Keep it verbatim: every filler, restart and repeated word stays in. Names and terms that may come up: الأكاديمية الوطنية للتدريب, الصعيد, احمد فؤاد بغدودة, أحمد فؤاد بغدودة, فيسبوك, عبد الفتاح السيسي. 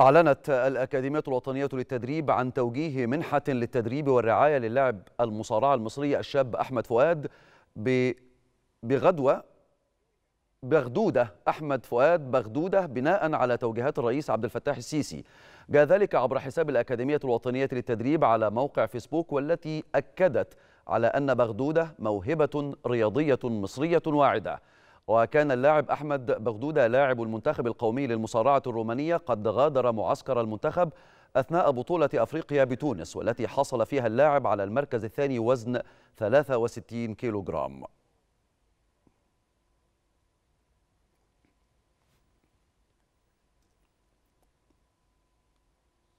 أعلنت الأكاديمية الوطنية للتدريب عن توجيه منحة للتدريب والرعاية للاعب المصارعة المصري الشاب أحمد فؤاد بغدوة بغدودة أحمد فؤاد بغدودة بناء على توجيهات الرئيس عبد الفتاح السيسي. جاء ذلك عبر حساب الأكاديمية الوطنية للتدريب على موقع فيسبوك، والتي أكدت على أن بغدودة موهبة رياضية مصرية واعدة. وكان اللاعب أحمد بغدودة لاعب المنتخب القومي للمصارعة الرومانية، قد غادر معسكر المنتخب أثناء بطولة أفريقيا بتونس، والتي حصل فيها اللاعب على المركز الثاني وزن ثلاثة وستين كيلوغرام.